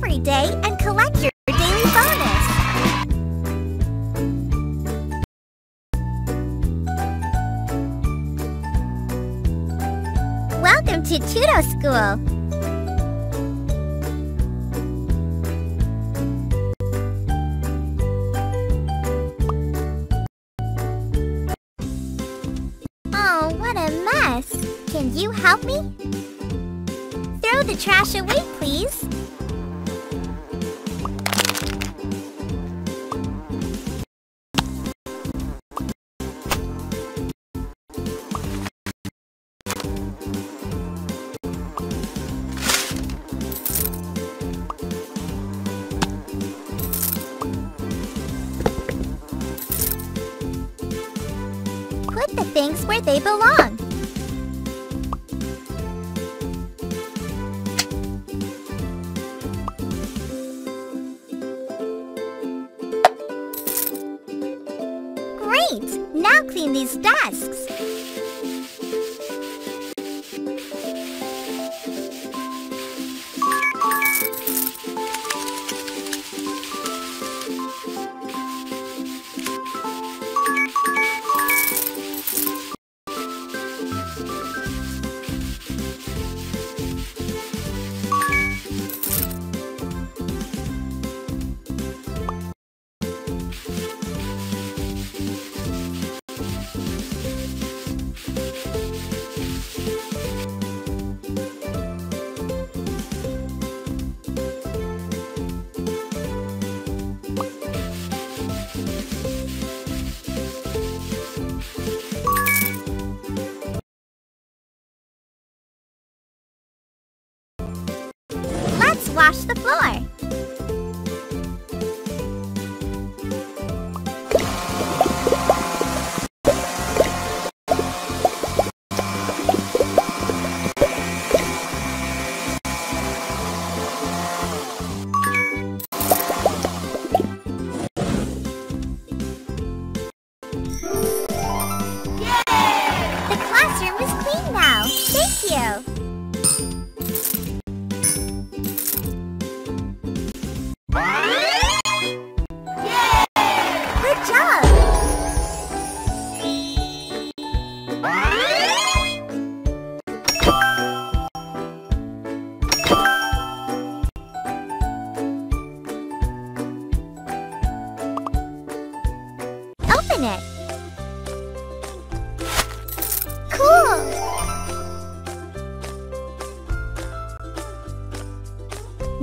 delivery day and collect your daily bonus! Welcome to Chudo School! Can you help me? Throw the trash away, please. Put the things where they belong. Now clean these desks. Wash the floor. Yay! The classroom is clean now. Thank you. It. Cool!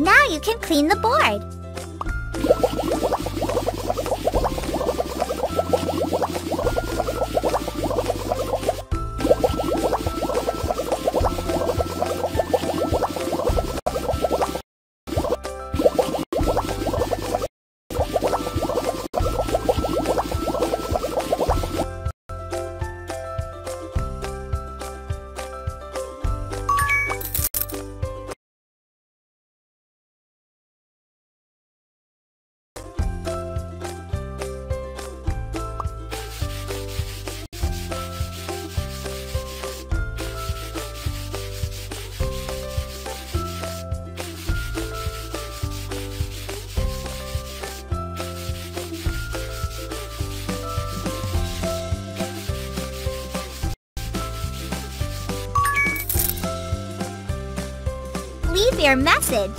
Now you can clean the board. Leave your message.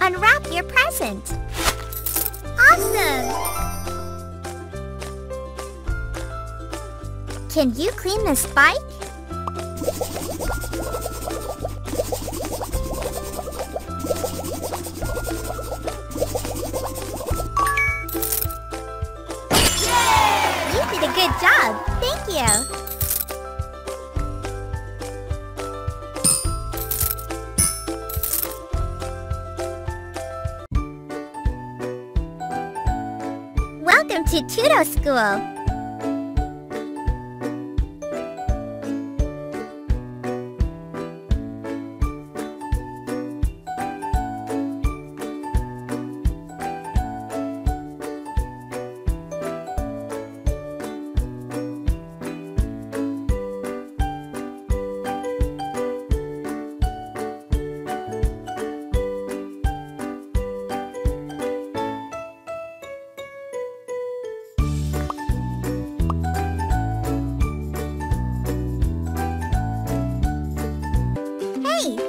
Unwrap your present! Awesome! Can you clean this bike? Yay! You did a good job! Thank you! Welcome to Tudo School!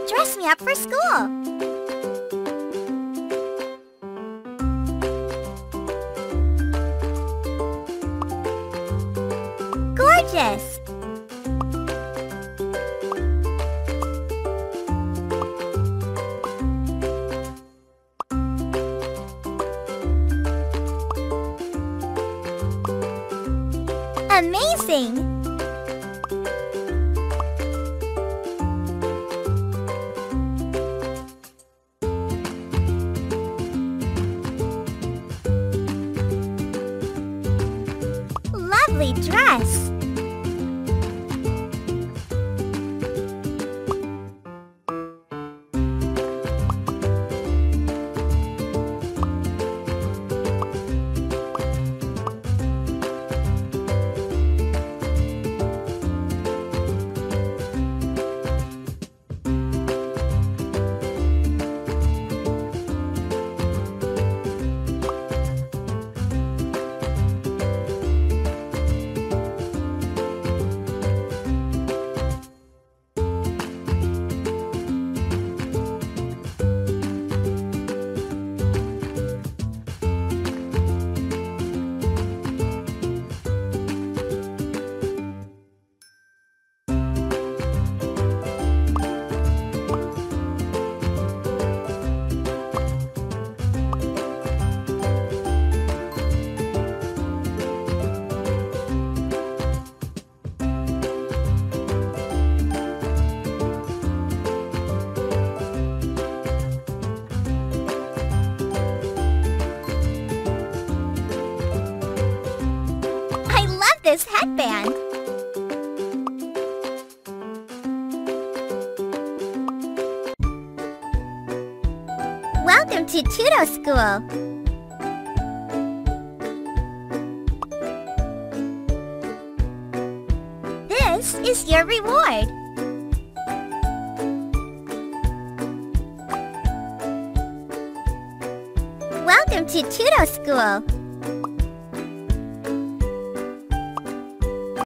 Dress me up for school! Gorgeous! Amazing! Dress. This headband. Welcome to Tudo School. This is your reward. Welcome to Tudo School.